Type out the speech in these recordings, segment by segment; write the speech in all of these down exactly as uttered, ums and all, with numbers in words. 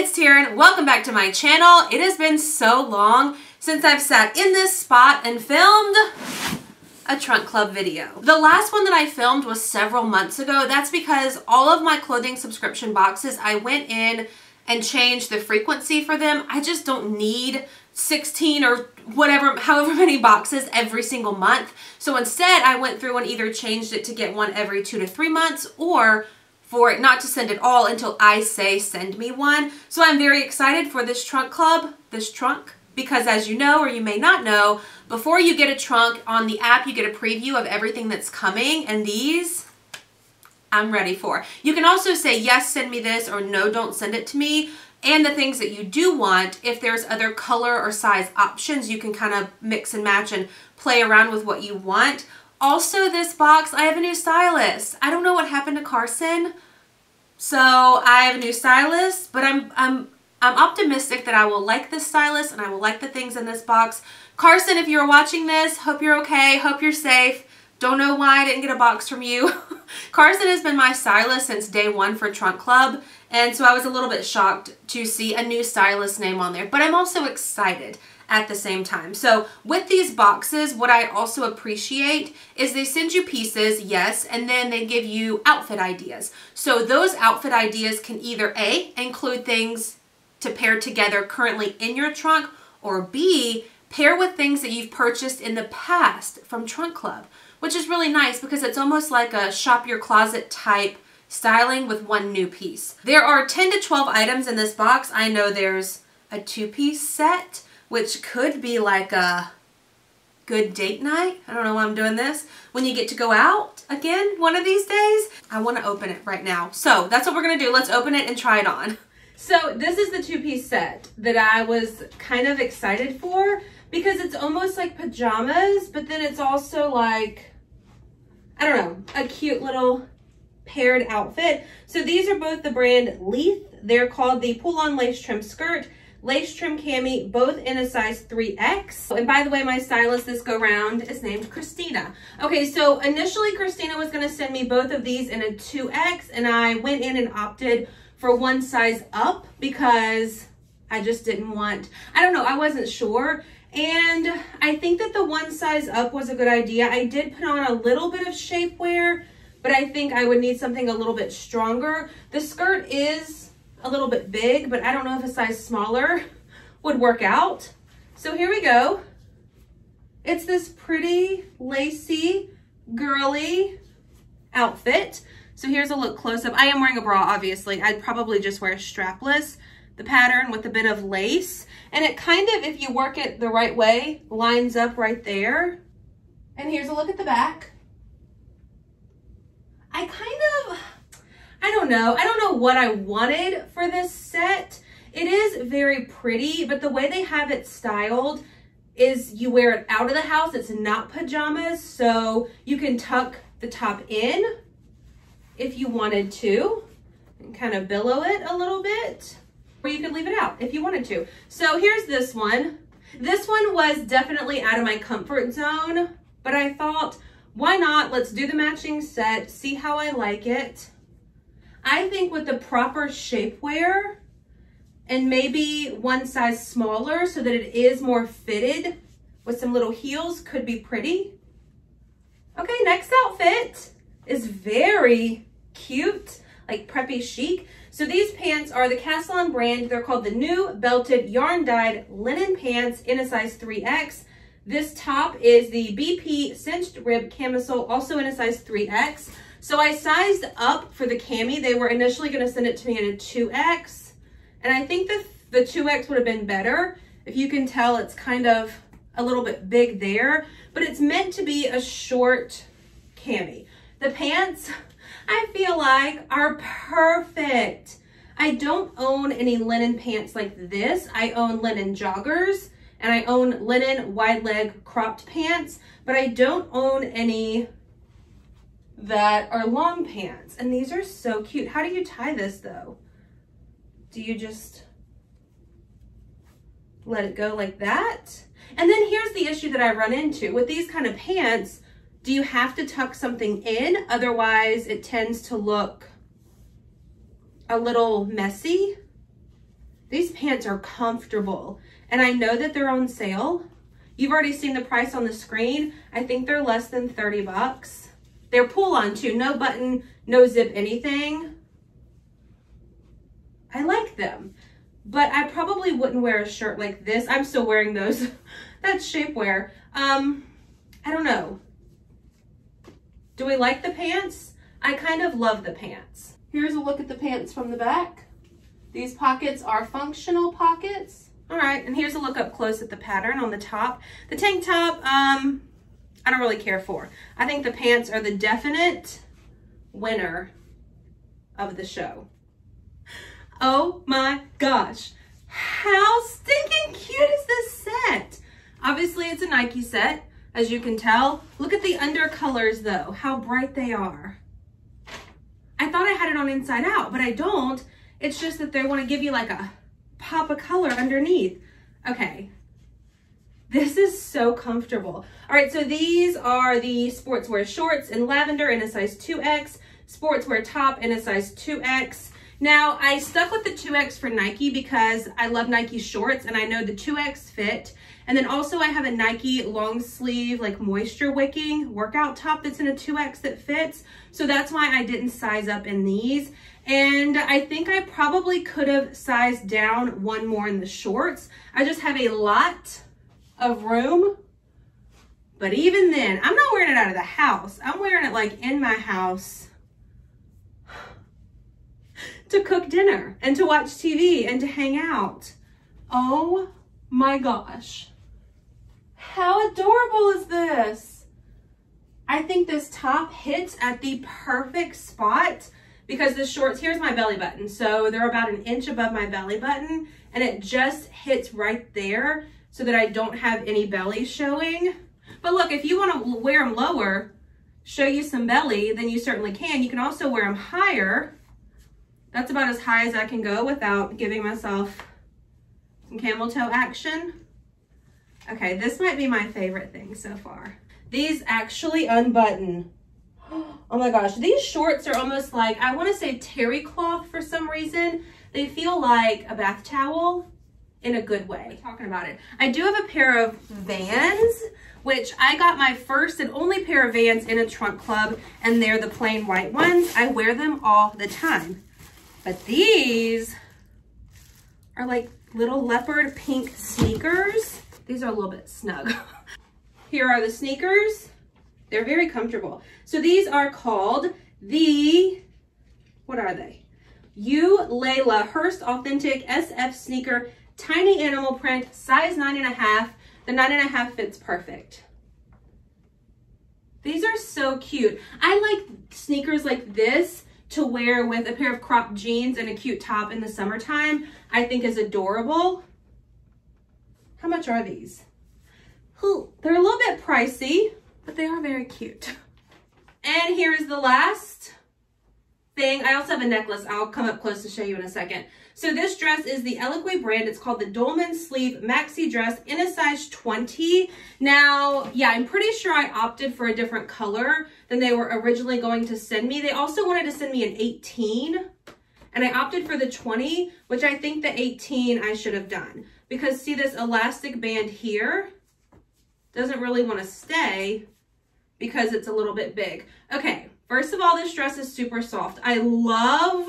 it's Taryn. Welcome back to my channel. It has been so long since I've sat in this spot and filmed a Trunk Club video. The last one that I filmed was several months ago. That's because all of my clothing subscription boxes, I went in and changed the frequency for them. I just don't need sixteen or whatever, however many boxes every single month. So instead I went through and either changed it to get one every two to three months or for it not to send it all until I say send me one. So I'm very excited for this Trunk Club, this trunk, because as you know, or you may not know, before you get a trunk on the app, you get a preview of everything that's coming, and these I'm ready for. You can also say, yes, send me this, or no, don't send it to me. And the things that you do want, if there's other color or size options, you can kind of mix and match and play around with what you want. Also, this box, I have a new stylist. I don't know what happened to Carson, so I have a new stylist, but I'm I'm I'm optimistic that I will like this stylist and I will like the things in this box. Carson, if you're watching this, hope you're okay, hope you're safe. Don't know why I didn't get a box from you. Carson has been my stylist since day one for Trunk Club, and so I was a little bit shocked to see a new stylist name on there, but I'm also excited at the same time. So with these boxes, what I also appreciate is they send you pieces, yes, and then they give you outfit ideas. So those outfit ideas can either A, include things to pair together currently in your trunk, or B, pair with things that you've purchased in the past from Trunk Club, which is really nice because it's almost like a shop your closet type styling with one new piece. There are ten to twelve items in this box. I know there's a two-piece set, which could be like a good date night. I don't know why I'm doing this. When you get to go out again one of these days. I want to open it right now. So that's what we're going to do. Let's open it and try it on. So this is the two-piece set that I was kind of excited for because it's almost like pajamas, but then it's also like, I don't know, a cute little paired outfit. So these are both the brand Leith. They're called the pull-on lace trim skirt, lace trim cami, both in a size three X. And by the way, my stylist this go round is named Christina. Okay, so initially Christina was gonna send me both of these in a two X, and I went in and opted for one size up because I just didn't want, I don't know, I wasn't sure. And I think that the one size up was a good idea. I did put on a little bit of shapewear, but I think I would need something a little bit stronger. The skirt is a little bit big, but I don't know if a size smaller would work out. So here we go. It's this pretty lacy girly outfit. So here's a look close up. I am wearing a bra, obviously. I'd probably just wear strapless, the pattern with a bit of lace, and it kind of, if you work it the right way, lines up right there. And here's a look at the back. I kind of, I don't know. I don't know what I wanted for this set. It is very pretty, but the way they have it styled is you wear it out of the house. It's not pajamas, so you can tuck the top in if you wanted to and kind of billow it a little bit, or you could leave it out if you wanted to. So here's this one. This one was definitely out of my comfort zone, but I thought, why not? Let's do the matching set, see how I like it. I think with the proper shapewear and maybe one size smaller so that it is more fitted with some little heels could be pretty. Okay, next outfit is very cute, like preppy chic. So these pants are the Caslon brand. They're called the new belted yarn dyed linen pants in a size three X. This top is the B P cinched rib camisole, also in a size three X. So I sized up for the cami. They were initially gonna send it to me in a two X. And I think the, the two X would have been better. If you can tell, it's kind of a little bit big there, but it's meant to be a short cami. The pants, I feel like, are perfect. I don't own any linen pants like this. I own linen joggers and I own linen wide leg cropped pants, but I don't own any that are long pants, and these are so cute. How do you tie this though? Do you just let it go like that? And then here's the issue that I run into with these kind of pants. Do you have to tuck something in? Otherwise it tends to look a little messy. These pants are comfortable, and I know that they're on sale. You've already seen the price on the screen. I think they're less than thirty bucks. They're pull-on too, no button, no zip anything. I like them, but I probably wouldn't wear a shirt like this. I'm still wearing those. That's shapewear. Um, I don't know. Do we like the pants? I kind of love the pants. Here's a look at the pants from the back. These pockets are functional pockets. All right, and here's a look up close at the pattern on the top. The tank top, um, I don't really care for. I think the pants are the definite winner of the show. Oh my gosh, how stinking cute is this set? Obviously it's a Nike set, as you can tell. Look at the undercolors though, how bright they are. I thought I had it on inside out, but I don't. It's just that they want to give you like a pop of color underneath. Okay, this is so comfortable. All right, so these are the sportswear shorts in lavender in a size two X, sportswear top in a size two X. Now, I stuck with the two X for Nike because I love Nike shorts and I know the two X fit. And then also I have a Nike long sleeve, like moisture wicking workout top that's in a two X that fits. So that's why I didn't size up in these. And I think I probably could have sized down one more in the shorts. I just have a lot of room. But even then, I'm not wearing it out of the house. I'm wearing it like in my house, to cook dinner and to watch T V and to hang out. Oh my gosh. How adorable is this? I think this top hits at the perfect spot because the shorts, here's my belly button. So they're about an inch above my belly button and it just hits right there so that I don't have any belly showing. But look, if you want to wear them lower, show you some belly, then you certainly can. You can also wear them higher. That's about as high as I can go without giving myself some camel toe action. Okay, this might be my favorite thing so far. These actually unbutton. Oh my gosh, these shorts are almost like, I want to say terry cloth for some reason. They feel like a bath towel in a good way. We're talking about it. I do have a pair of Vans, which I got my first and only pair of Vans in a Trunk Club, and they're the plain white ones. I wear them all the time. But these are like little leopard pink sneakers. These are a little bit snug. Here are the sneakers. They're very comfortable. So these are called the, what are they? You Layla Hearst Authentic S F Sneaker, tiny animal print, size nine and a half. The nine and a half fits perfect. These are so cute. I like sneakers like this to wear with a pair of cropped jeans and a cute top in the summertime. I think is adorable. How much are these? Ooh, they're a little bit pricey, but they are very cute. And here's the last thing. I also have a necklace. I'll come up close to show you in a second. So this dress is the Eloquii brand. It's called the Dolman Sleeve Maxi Dress in a size twenty. Now, yeah, I'm pretty sure I opted for a different color than they were originally going to send me. They also wanted to send me an eighteen, and I opted for the twenty, which I think the eighteen I should have done. Because see this elastic band here? Doesn't really want to stay because it's a little bit big. Okay, first of all, this dress is super soft. I love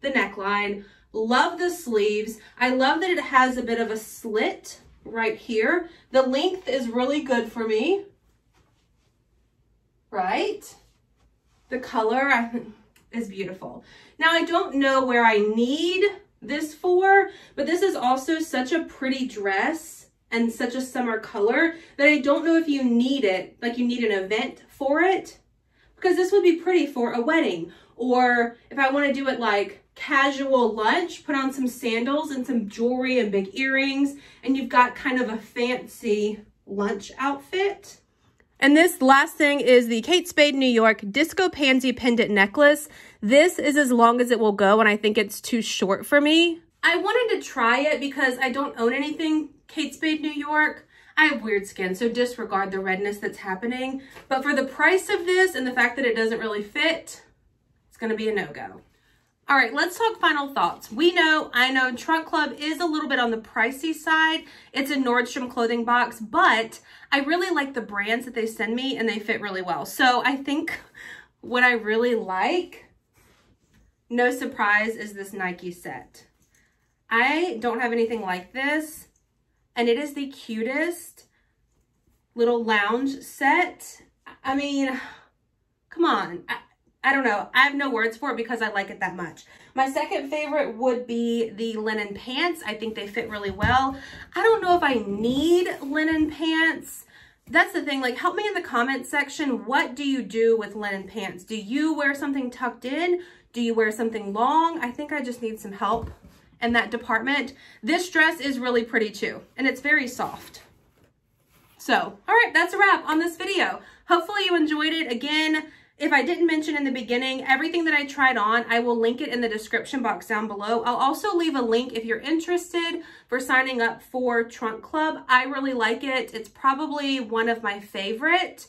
the neckline. Love the sleeves. I love that it has a bit of a slit right here. The length is really good for me, right? The color is beautiful. Now, I don't know where I need this for, but this is also such a pretty dress and such a summer color that I don't know if you need it, like you need an event for it, because this would be pretty for a wedding. Or if I want to do it like casual lunch, put on some sandals and some jewelry and big earrings, and you've got kind of a fancy lunch outfit. And this last thing is the Kate Spade New York Disco Pansy Pendant Necklace. This is as long as it will go, and I think it's too short for me. I wanted to try it because I don't own anything Kate Spade New York. I have weird skin, so disregard the redness that's happening. But for the price of this and the fact that it doesn't really fit, it's going to be a no-go. All right, let's talk final thoughts. We know, I know Trunk Club is a little bit on the pricey side. It's a Nordstrom clothing box, but I really like the brands that they send me and they fit really well. So I think what I really like, no surprise, is this Nike set. I don't have anything like this, and it is the cutest little lounge set. I mean, come on. I, I don't know. I have no words for it because I like it that much. My second favorite would be the linen pants. I think they fit really well. I don't know if I need linen pants. That's the thing. Like, help me in the comment section. What do you do with linen pants? Do you wear something tucked in? Do you wear something long? I think I just need some help in that department. This dress is really pretty too, and it's very soft. So, all right, that's a wrap on this video. Hopefully you enjoyed it. Again, if I didn't mention in the beginning, everything that I tried on, I will link it in the description box down below. I'll also leave a link if you're interested for signing up for Trunk Club. I really like it. It's probably one of my favorite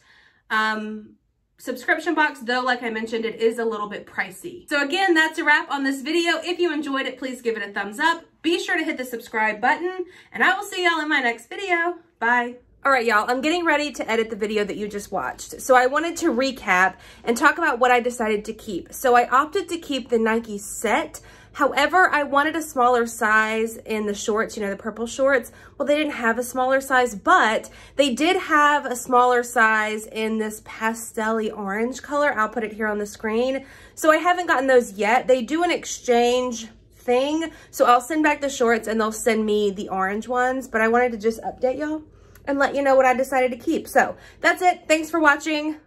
um, subscription box, though, like I mentioned, it is a little bit pricey. So again, that's a wrap on this video. If you enjoyed it, please give it a thumbs up. Be sure to hit the subscribe button, and I will see y'all in my next video. Bye. All right, y'all, I'm getting ready to edit the video that you just watched. So I wanted to recap and talk about what I decided to keep. So I opted to keep the Nike set. However, I wanted a smaller size in the shorts, you know, the purple shorts. Well, they didn't have a smaller size, but they did have a smaller size in this pastel-y orange color. I'll put it here on the screen. So I haven't gotten those yet. They do an exchange thing. So I'll send back the shorts and they'll send me the orange ones, but I wanted to just update y'all and let you know what I decided to keep. So that's it. Thanks for watching.